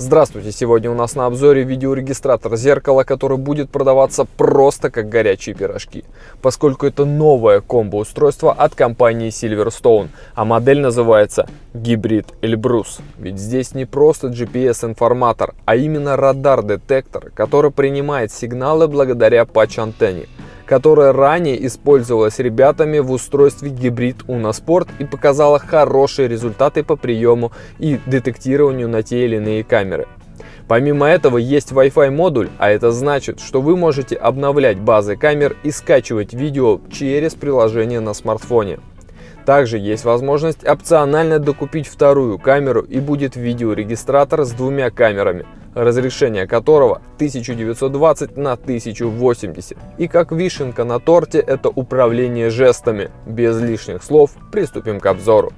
Здравствуйте! Сегодня у нас на обзоре видеорегистратор зеркала, который будет продаваться просто как горячие пирожки, поскольку это новое комбо-устройство от компании Silverstone, а модель называется Гибрид Эльбрус. Ведь здесь не просто GPS-информатор, а именно радар-детектор, который принимает сигналы благодаря патч-антенне, которая ранее использовалась ребятами в устройстве гибрид Уно Спорт и показала хорошие результаты по приему и детектированию на те или иные камеры. Помимо этого есть Wi-Fi модуль, а это значит, что вы можете обновлять базы камер и скачивать видео через приложение на смартфоне. Также есть возможность опционально докупить вторую камеру, и будет видеорегистратор с двумя камерами, разрешение которого 1920 на 1080. И как вишенка на торте, это управление жестами. Без лишних слов, приступим к обзору.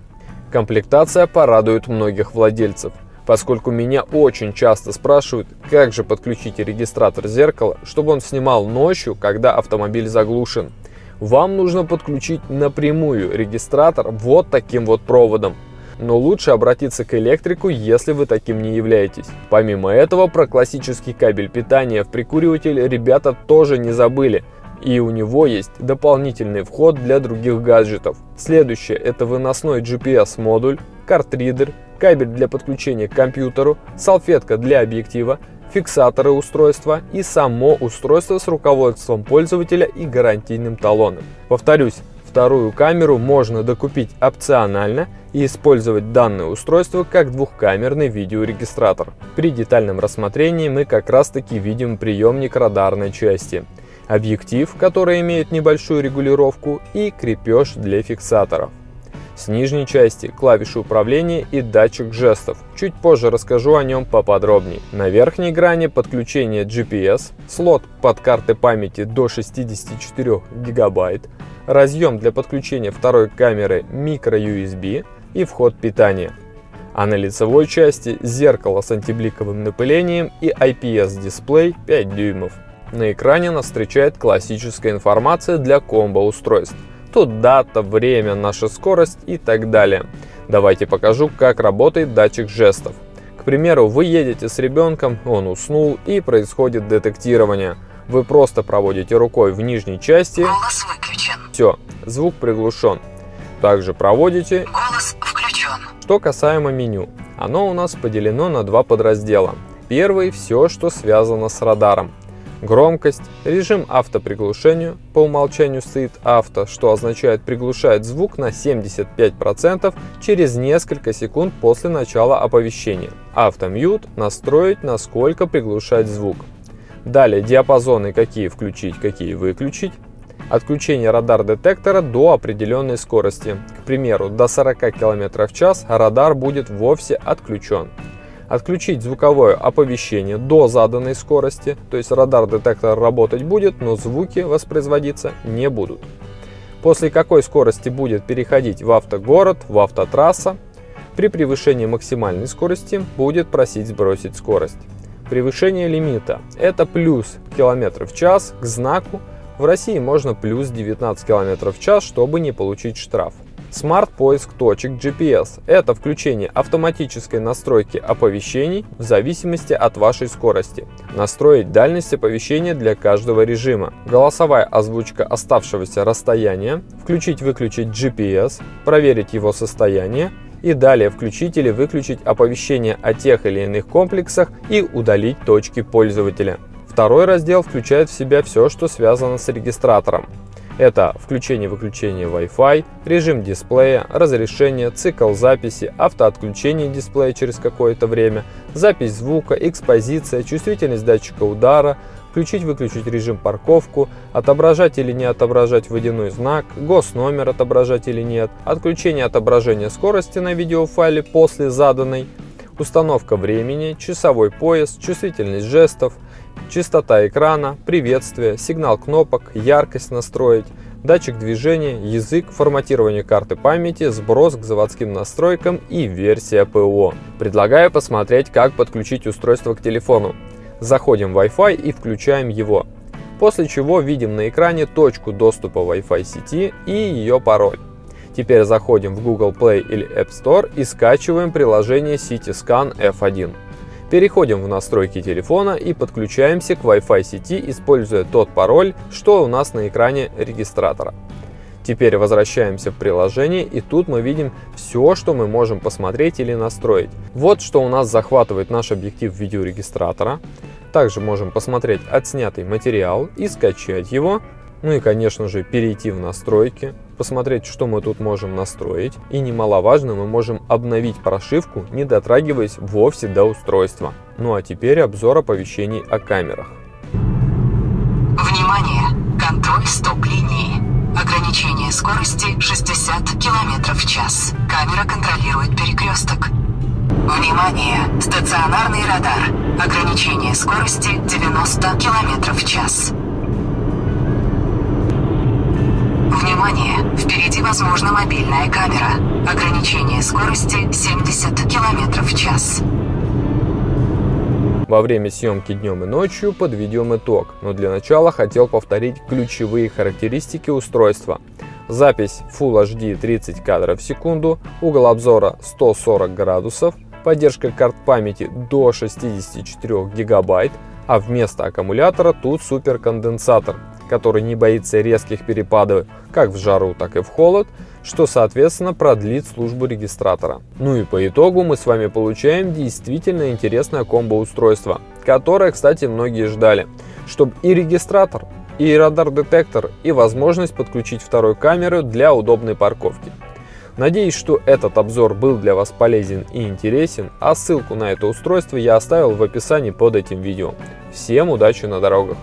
Комплектация порадует многих владельцев, поскольку меня очень часто спрашивают, как же подключить регистратор зеркала, чтобы он снимал ночью, когда автомобиль заглушен. Вам нужно подключить напрямую регистратор вот таким вот проводом. Но лучше обратиться к электрику, если вы таким не являетесь. Помимо этого, про классический кабель питания в прикуриватель ребята тоже не забыли. И у него есть дополнительный вход для других гаджетов. Следующее — это выносной GPS-модуль, картридер, кабель для подключения к компьютеру, салфетка для объектива, фиксаторы устройства и само устройство с руководством пользователя и гарантийным талоном. Повторюсь, вторую камеру можно докупить опционально и использовать данное устройство как двухкамерный видеорегистратор. При детальном рассмотрении мы как раз таки видим приемник радарной части, объектив, который имеет небольшую регулировку, и крепеж для фиксаторов. С нижней части клавиши управления и датчик жестов. Чуть позже расскажу о нем поподробнее. На верхней грани подключение GPS, слот под карты памяти до 64 гигабайт, разъем для подключения второй камеры microUSB и вход питания. А на лицевой части зеркало с антибликовым напылением и IPS-дисплей 5 дюймов. На экране нас встречает классическая информация для комбо-устройств. Тут дата, время, наша скорость и так далее. Давайте покажу, как работает датчик жестов. К примеру, вы едете с ребенком, он уснул, и происходит детектирование. Вы просто проводите рукой в нижней части. Голос выключен. Все, звук приглушен. Также проводите. Голос включен. Что касаемо меню, оно у нас поделено на два подраздела. Первый — все, что связано с радаром. Громкость, режим автоприглушению, по умолчанию стоит авто, что означает приглушает звук на 75% через несколько секунд после начала оповещения. Автомьют, настроить, насколько приглушать звук. Далее диапазоны, какие включить, какие выключить. Отключение радар-детектора до определенной скорости. К примеру, до 40 км в час радар будет вовсе отключен. Отключить звуковое оповещение до заданной скорости, то есть радар-детектор работать будет, но звуки воспроизводиться не будут. После какой скорости будет переходить в автогород, в автотрасса. При превышении максимальной скорости будет просить сбросить скорость. Превышение лимита – это плюс километров в час к знаку. В России можно плюс 19 км в час, чтобы не получить штраф. Смарт-поиск точек GPS – это включение автоматической настройки оповещений в зависимости от вашей скорости. Настроить дальность оповещения для каждого режима. Голосовая озвучка оставшегося расстояния. Включить-выключить GPS. Проверить его состояние. И далее включить или выключить оповещения о тех или иных комплексах и удалить точки пользователя. Второй раздел включает в себя все, что связано с регистратором. Это включение-выключение Wi-Fi, режим дисплея, разрешение, цикл записи, автоотключение дисплея через какое-то время, запись звука, экспозиция, чувствительность датчика удара, включить-выключить режим парковку, отображать или не отображать водяной знак, госномер отображать или нет, отключение отображения скорости на видеофайле после заданной, установка времени, часовой пояс, чувствительность жестов, частота экрана, приветствие, сигнал кнопок, яркость настроить, датчик движения, язык, форматирование карты памяти, сброс к заводским настройкам и версия ПО. Предлагаю посмотреть, как подключить устройство к телефону. Заходим в Wi-Fi и включаем его. После чего видим на экране точку доступа Wi-Fi сети и ее пароль. Теперь заходим в Google Play или App Store и скачиваем приложение CityScan F1. Переходим в настройки телефона и подключаемся к Wi-Fi сети, используя тот пароль, что у нас на экране регистратора. Теперь возвращаемся в приложение, и тут мы видим все, что мы можем посмотреть или настроить. Вот что у нас захватывает наш объектив видеорегистратора. Также можем посмотреть отснятый материал и скачать его. Ну и, конечно же, перейти в настройки, посмотреть, что мы тут можем настроить. И немаловажно, мы можем обновить прошивку, не дотрагиваясь вовсе до устройства. Ну а теперь обзор оповещений о камерах. Внимание! Контроль стоп-линии. Ограничение скорости 60 км в час. Камера контролирует перекресток. Внимание! Стационарный радар. Ограничение скорости 90 км в час. Внимание! Впереди возможна мобильная камера. Ограничение скорости 70 км в час. Во время съемки днем и ночью подведем итог, но для начала хотел повторить ключевые характеристики устройства. Запись Full HD 30 кадров в секунду, угол обзора 140 градусов, поддержка карт памяти до 64 гигабайт, а вместо аккумулятора тут суперконденсатор, который не боится резких перепадов как в жару, так и в холод, что, соответственно, продлит службу регистратора. Ну и по итогу мы с вами получаем действительно интересное комбо-устройство, которое, кстати, многие ждали, чтобы и регистратор, и радар-детектор, и возможность подключить вторую камеру для удобной парковки. Надеюсь, что этот обзор был для вас полезен и интересен, а ссылку на это устройство я оставил в описании под этим видео. Всем удачи на дорогах!